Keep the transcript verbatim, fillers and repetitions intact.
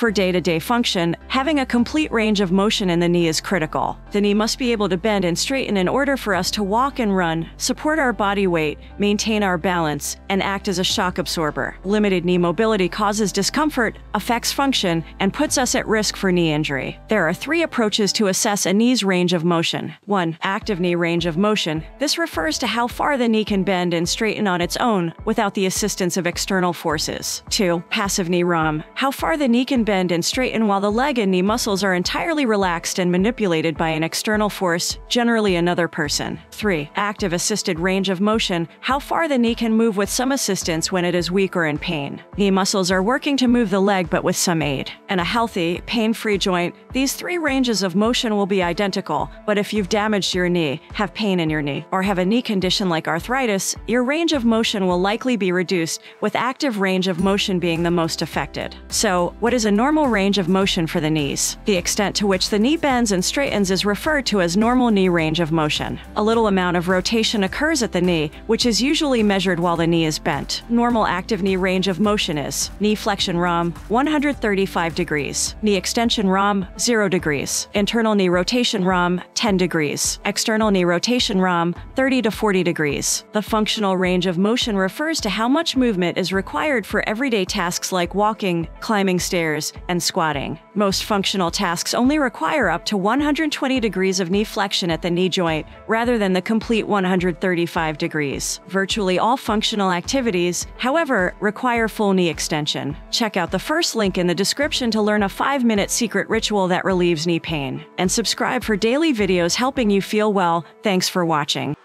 For day-to-day function, having a complete range of motion in the knee is critical. The knee must be able to bend and straighten in order for us to walk and run, support our body weight, maintain our balance, and act as a shock absorber. Limited knee mobility causes discomfort, affects function, and puts us at risk for knee injury. There are three approaches to assess a knee's range of motion. one Active knee range of motion. This refers to how far the knee can bend and straighten on its own without the assistance of external forces. two Passive knee ROM. How far the knee can bend bend and straighten while the leg and knee muscles are entirely relaxed and manipulated by an external force, generally another person. three Active assisted range of motion. How far the knee can move with some assistance when it is weak or in pain. Knee muscles are working to move the leg but with some aid. And a healthy, pain-free joint, these three ranges of motion will be identical, but if you've damaged your knee, have pain in your knee, or have a knee condition like arthritis, your range of motion will likely be reduced, with active range of motion being the most affected. So, what is a normal range of motion for the knees? The extent to which the knee bends and straightens is referred to as normal knee range of motion. A little amount of rotation occurs at the knee, which is usually measured while the knee is bent. Normal active knee range of motion is knee flexion ROM, one hundred thirty-five degrees, knee extension ROM, zero degrees, internal knee rotation ROM, ten degrees, external knee rotation ROM, thirty to forty degrees. The functional range of motion refers to how much movement is required for everyday tasks like walking, climbing stairs, and squatting. Most functional tasks only require up to one hundred twenty degrees of knee flexion at the knee joint, rather than the complete one hundred thirty-five degrees. Virtually all functional activities, however, require full knee extension. Check out the first link in the description to learn a five minute secret ritual that relieves knee pain. And subscribe for daily videos helping you feel well. Thanks for watching.